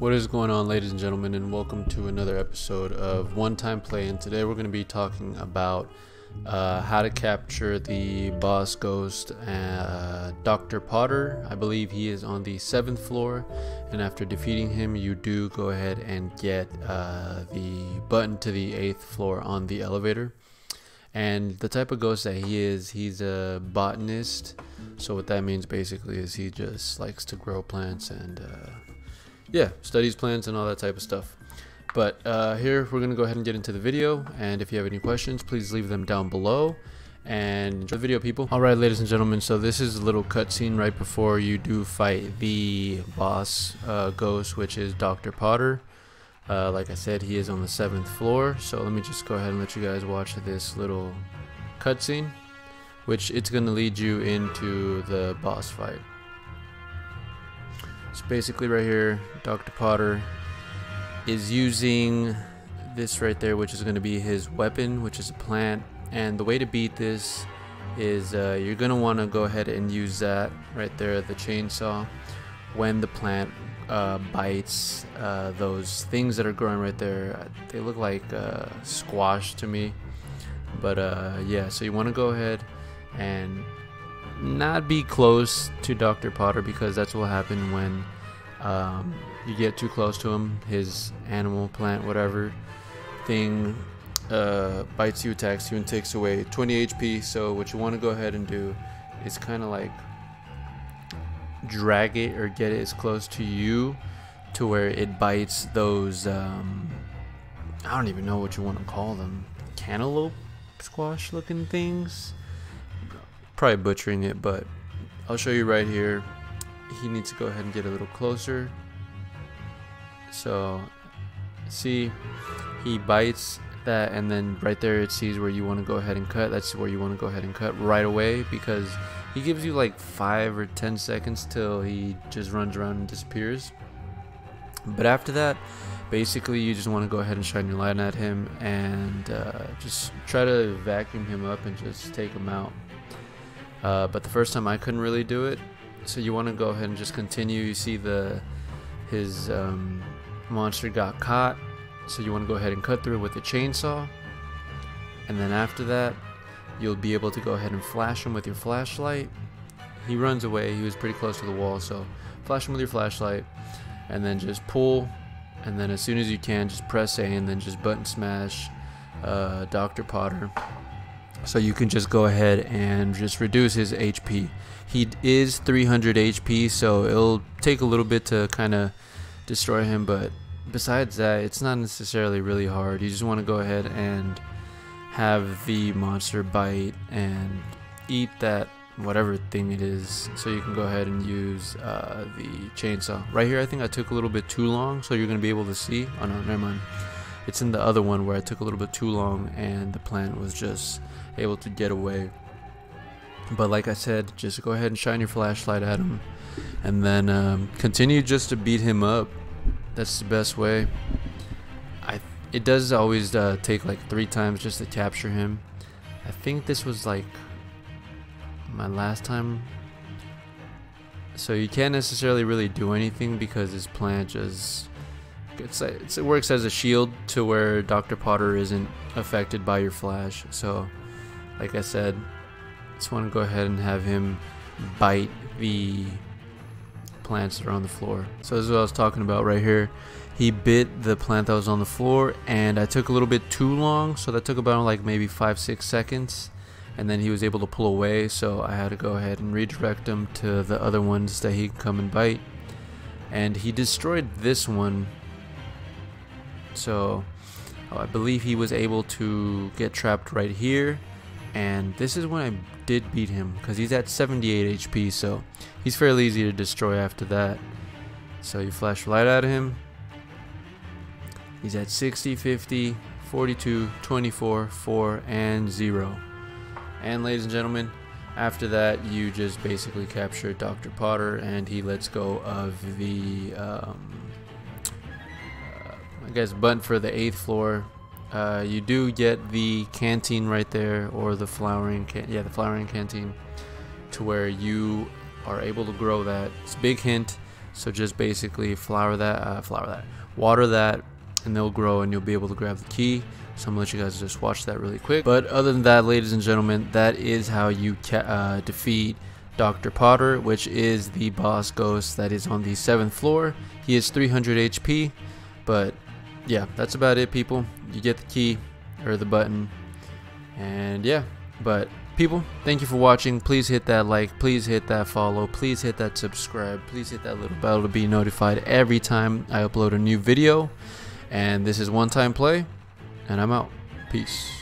What is going on, ladies and gentlemen, and welcome to another episode of One Time Play. And today we're going to be talking about how to capture the boss ghost, Dr. Potter. I believe he is on the 7th floor, and after defeating him you do go ahead and get the button to the 8th floor on the elevator. And the type of ghost that he is, he's a botanist. So what that means basically is he just likes to grow plants and yeah, studies plants and all that type of stuff. But here we're gonna go ahead and get into the video, and if you have any questions, please leave them down below and enjoy the video, people. All right, ladies and gentlemen, so this is a little cutscene right before you do fight the boss ghost, which is Dr. Potter. Like I said, he is on the 7th floor, so let me just go ahead and let you guys watch this little cutscene, which it's gonna lead you into the boss fight. So basically right here, Dr. Potter is using this right there, which is going to be his weapon, which is a plant. And the way to beat this is you're going to want to go ahead and use that right there, the chainsaw, when the plant bites those things that are growing right there. They look like squash to me, but yeah, so you want to go ahead and not be close to Dr. Potter, because that's what happened when you get too close to him. His animal, plant, whatever thing bites you, attacks you, and takes away 20 HP. So what you want to go ahead and do is kind of like drag it or get it as close to you to where it bites those I don't even know what you want to call them, cantaloupe squash looking things. Probably butchering it, but I'll show you right here. He needs to go ahead and get a little closer. So see, he bites that, and then right there it sees where you want to go ahead and cut. That's where you want to go ahead and cut right away, because he gives you like 5 or 10 seconds till he just runs around and disappears. But after that, basically you just want to go ahead and shine your light at him and just try to vacuum him up and just take him out. But the first time I couldn't really do it, so you want to go ahead and just continue. You see his monster got caught, so you want to go ahead and cut through with the chainsaw, and then after that you'll be able to go ahead and flash him with your flashlight. He runs away, he was pretty close to the wall, so flash him with your flashlight and then just pull, and then as soon as you can just press A and then just button smash Dr. Potter. So you can just go ahead and just reduce his HP. He is 300 HP, so it'll take a little bit to kind of destroy him, but besides that, it's not necessarily really hard. You just want to go ahead and have the monster bite and eat that whatever thing it is, so you can go ahead and use the chainsaw. Right here, I think I took a little bit too long, so you're going to be able to see. Oh no, never mind. It's in the other one where I took a little bit too long and the plant was just able to get away. But like I said, just go ahead and shine your flashlight at him and then continue just to beat him up. That's the best way. It does always take like 3 times just to capture him. I think this was like my last time. So you can't necessarily really do anything because his plant just... it works as a shield to where Dr. Potter isn't affected by your flash. So like I said, just want to go ahead and have him bite the plants that are on the floor. So this is what I was talking about right here. He bit the plant that was on the floor, and I took a little bit too long, so that took about like maybe 5-6 seconds, and then he was able to pull away, so I had to go ahead and redirect him to the other ones that he can come and bite. And he destroyed this one. So I believe he was able to get trapped right here, and this is when I did beat him, because he's at 78 HP, so he's fairly easy to destroy after that. So you flash light at him, he's at 60, 50, 42, 24, 4, and 0. And ladies and gentlemen, after that you just basically capture Dr. Potter, and he lets go of the I guess button for the 8th floor. You do get the canteen right there, or the flowering flowering canteen, to where you are able to grow that. It's a big hint So just basically water that, and they'll grow, and you'll be able to grab the key. So I'm gonna let you guys just watch that really quick. But other than that, ladies and gentlemen, that is how you defeat Dr. Potter, which is the boss ghost that is on the 7th floor. He is 300 HP, but yeah, that's about it, people. You get the key or the button, and yeah. But people, thank you for watching. Please hit that like, please hit that follow, please hit that subscribe, please hit that little bell to be notified every time I upload a new video. And this is One Time Play, and I'm out. Peace.